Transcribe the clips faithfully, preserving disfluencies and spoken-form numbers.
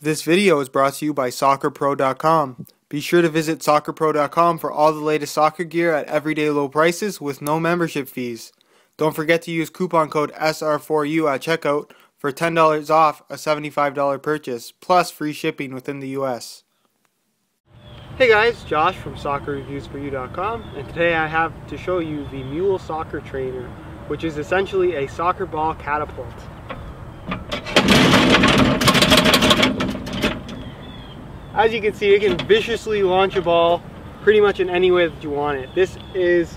This video is brought to you by soccer pro dot com. Be sure to visit soccer pro dot com for all the latest soccer gear at everyday low prices with no membership fees. Don't forget to use coupon code S R four U at checkout for ten dollars off a seventy-five dollar purchase, plus free shipping within the U S Hey guys, Josh from soccer reviews for you dot com, and today I have to show you the Mule Soccer Trainer, which is essentially a soccer ball catapult. As you can see, it can viciously launch a ball pretty much in any way that you want it. This is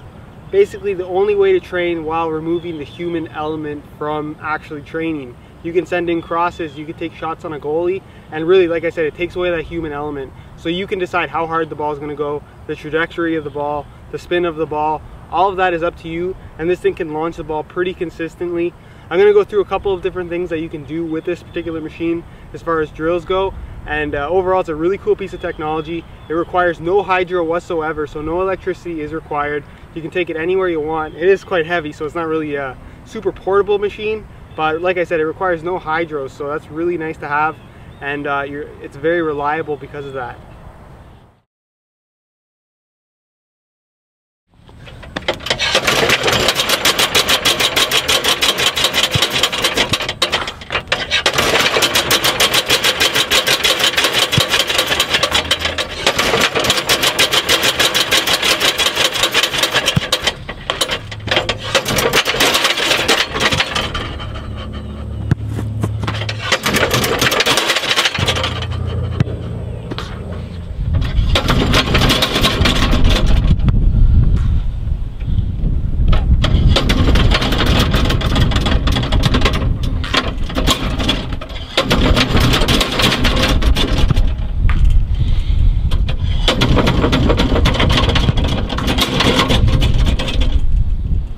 basically the only way to train while removing the human element from actually training. You can send in crosses, you can take shots on a goalie, and really, like I said, it takes away that human element. So you can decide how hard the ball is going to go, the trajectory of the ball, the spin of the ball, all of that is up to you, and this thing can launch the ball pretty consistently. I'm going to go through a couple of different things that you can do with this particular machine as far as drills go. And uh, overall, it's a really cool piece of technology. It requires no hydro whatsoever, so no electricity is required. You can take it anywhere you want. It is quite heavy, so it's not really a super portable machine, but like I said, it requires no hydro, so that's really nice to have, and uh, you're, it's very reliable because of that.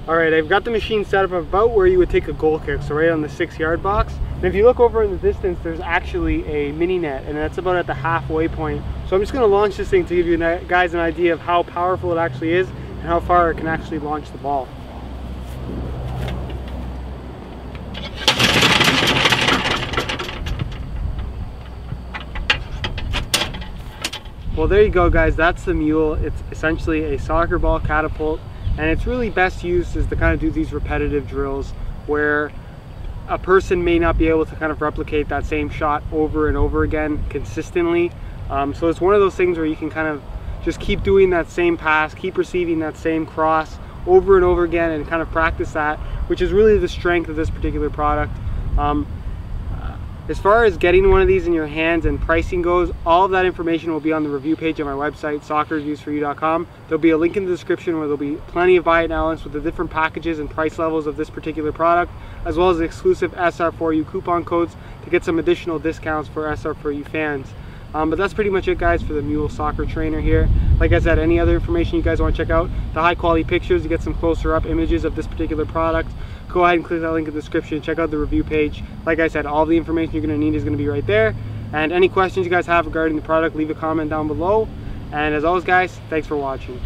Alright, I've got the machine set up about where you would take a goal kick, so right on the six yard box. And if you look over in the distance, there's actually a mini net, and that's about at the halfway point. So I'm just going to launch this thing to give you guys an idea of how powerful it actually is and how far it can actually launch the ball. Well, there you go guys, that's the Mule. It's essentially a soccer ball catapult. And it's really best used is to kind of do these repetitive drills where a person may not be able to kind of replicate that same shot over and over again consistently. Um, so it's one of those things where you can kind of just keep doing that same pass, keep receiving that same cross over and over again, and kind of practice that, which is really the strength of this particular product. Um, As far as getting one of these in your hands and pricing goes, all of that information will be on the review page on my website, soccer reviews for you dot com. There'll be a link in the description where there'll be plenty of buy it now links with the different packages and price levels of this particular product, as well as exclusive S R four U coupon codes to get some additional discounts for S R four U fans. Um, but that's pretty much it guys for the Mule Soccer Trainer here. Like I said, any other information you guys want to check out, the high quality pictures to get some closer up images of this particular product, go ahead and click that link in the description, check out the review page. Like I said, all the information you're going to need is going to be right there. And any questions you guys have regarding the product, leave a comment down below. And as always guys, thanks for watching.